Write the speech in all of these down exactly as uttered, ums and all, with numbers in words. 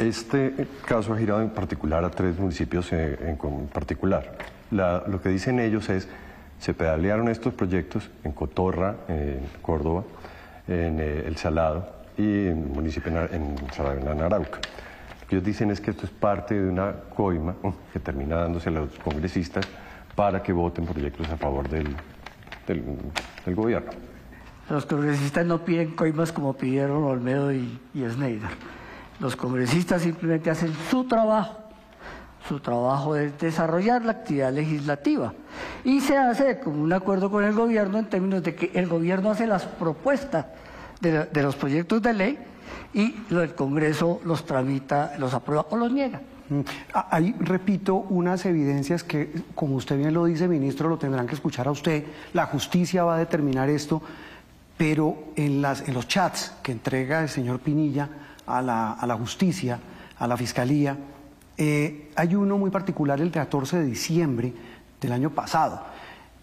Este caso ha girado en particular a tres municipios en, en particular. La, lo que dicen ellos es, se pedalearon estos proyectos en Cotorra, en Córdoba, en eh, El Salado y en municipio en Sarabena, en Arauca. Lo que ellos dicen es que esto es parte de una coima que termina dándose a los congresistas para que voten proyectos a favor del, del, del gobierno. Los congresistas no piden coimas como pidieron Olmedo y, y Sneyder. Los congresistas simplemente hacen su trabajo, su trabajo es desarrollar la actividad legislativa, y se hace como un acuerdo con el gobierno en términos de que el gobierno hace las propuestas de, la, de los proyectos de ley y lo, el Congreso los tramita, los aprueba o los niega. Ahí repito unas evidencias que, como usted bien lo dice, ministro, lo tendrán que escuchar a usted, la justicia va a determinar esto, pero en, las, en los chats que entrega el señor Pinilla a la, a la justicia, a la fiscalía, eh, hay uno muy particular, el catorce de diciembre del año pasado.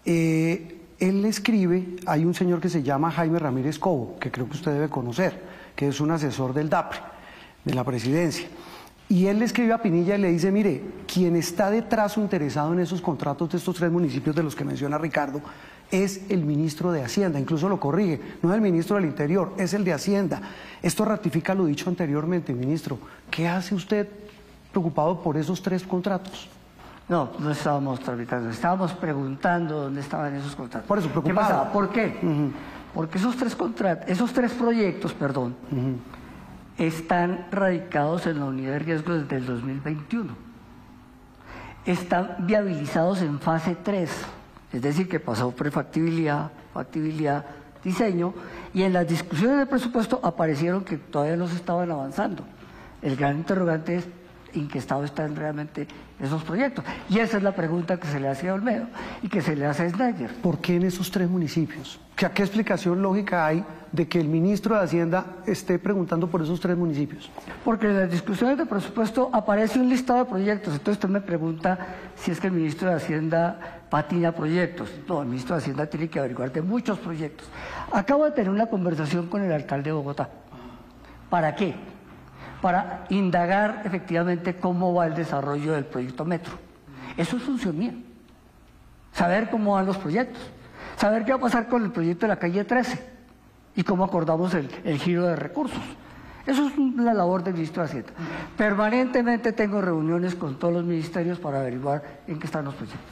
Eh, él le escribe, hay un señor que se llama Jaime Ramírez Cobo, que creo que usted debe conocer, que es un asesor del DAPRE, de la presidencia, y él le escribe a Pinilla y le dice, mire, quien está detrás o interesado en esos contratos de estos tres municipios de los que menciona Ricardo, es el ministro de Hacienda, incluso lo corrige, no es el ministro del Interior, es el de Hacienda. Esto ratifica lo dicho anteriormente, ministro. ¿Qué hace usted preocupado por esos tres contratos? No, no estábamos tramitando, estábamos preguntando dónde estaban esos contratos. Por eso, preocupado. ¿Qué pasaba? ¿Por qué? Uh-huh. Porque esos tres contratos, esos tres proyectos, perdón, uh-huh. están radicados en la unidad de riesgo desde el dos mil veintiuno. Están viabilizados en fase tres. Es decir, que pasó prefactibilidad, factibilidad, diseño, y en las discusiones del presupuesto aparecieron que todavía no se estaban avanzando. El gran interrogante es en qué estado están realmente esos proyectos. Y esa es la pregunta que se le hace a Olmedo y que se le hace a Sneyder. ¿Por qué en esos tres municipios? ¿Qué, qué explicación lógica hay de que el ministro de Hacienda esté preguntando por esos tres municipios? Porque en las discusiones de presupuesto aparece un listado de proyectos. Entonces usted me pregunta si es que el ministro de Hacienda patina proyectos. No, el ministro de Hacienda tiene que averiguar de muchos proyectos. Acabo de tener una conversación con el alcalde de Bogotá. ¿Para qué? Para indagar efectivamente cómo va el desarrollo del proyecto Metro. Eso es función mía. Saber cómo van los proyectos. Saber qué va a pasar con el proyecto de la calle trece y cómo acordamos el, el giro de recursos. Eso es la labor del ministro de Hacienda. Permanentemente tengo reuniones con todos los ministerios para averiguar en qué están los proyectos.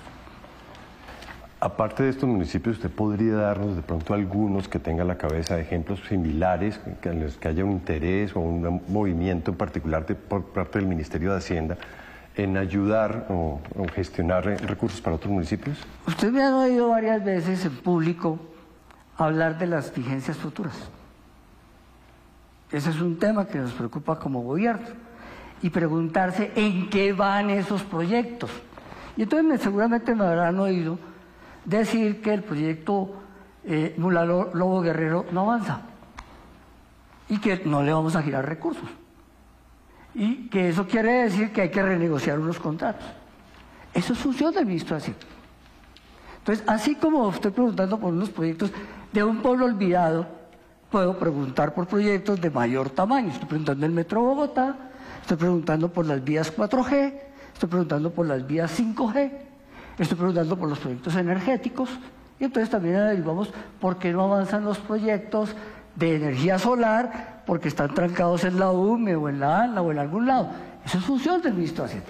Aparte de estos municipios, ¿usted podría darnos de pronto algunos que tenga en la cabeza ejemplos similares, que, en los que haya un interés o un movimiento en particular de, por parte del Ministerio de Hacienda en ayudar o, o gestionar recursos para otros municipios? Usted me ha oído varias veces en público hablar de las vigencias futuras. Ese es un tema que nos preocupa como gobierno y preguntarse en qué van esos proyectos. Y entonces seguramente me habrán oído decir que el proyecto eh, Mula Lobo Guerrero no avanza y que no le vamos a girar recursos y que eso quiere decir que hay que renegociar unos contratos. Eso es función del ministro de Hacienda. Entonces, así como estoy preguntando por unos proyectos de un pueblo olvidado, puedo preguntar por proyectos de mayor tamaño. Estoy preguntando el Metro Bogotá, estoy preguntando por las vías cuatro G, estoy preguntando por las vías cinco G, estoy preguntando por los proyectos energéticos, y entonces también averiguamos por qué no avanzan los proyectos de energía solar, porque están trancados en la U M E o en la ANLA o en algún lado. Eso es función del ministro de Hacienda.